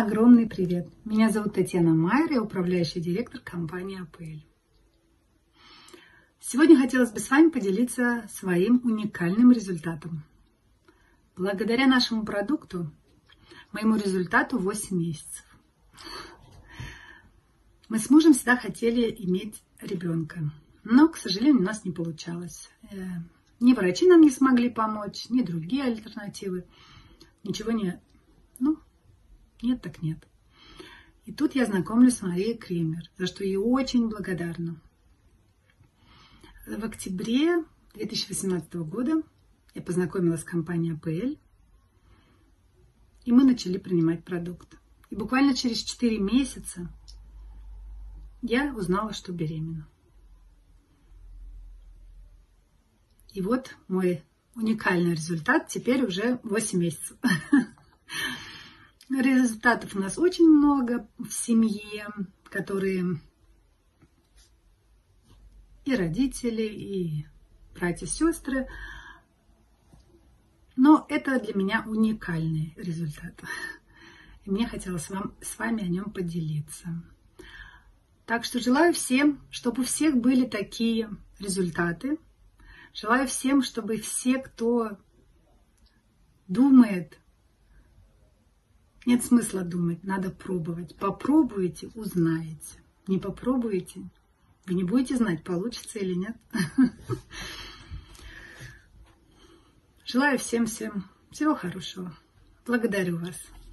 огромный привет! Меня зовут Татьяна Майер, я управляющий директор компании «АПЛ». Сегодня хотелось бы с вами поделиться своим уникальным результатом. Благодаря нашему продукту, моему результату 8 месяцев. Мы с мужем всегда хотели иметь ребенка, но, к сожалению, у нас не получалось. Ни врачи нам не смогли помочь, ни другие альтернативы. Ничего не... Нет, так нет. И тут я знакомлюсь с Марией Кремер, за что ей очень благодарна. В октябре 2018 года я познакомилась с компанией «АПЛ», и мы начали принимать продукт. И буквально через 4 месяца я узнала, что беременна. И вот мой уникальный результат теперь уже 8 месяцев. Результатов у нас очень много в семье, которые и родители, и братья, сестры. Но это для меня уникальный результат. И мне хотелось с вами о нем поделиться. Так что желаю всем, чтобы у всех были такие результаты. Желаю всем, чтобы все, кто думает, нет смысла думать, надо пробовать. Попробуйте, узнаете. Не попробуете, вы не будете знать, получится или нет. Желаю всем всего хорошего. Благодарю вас.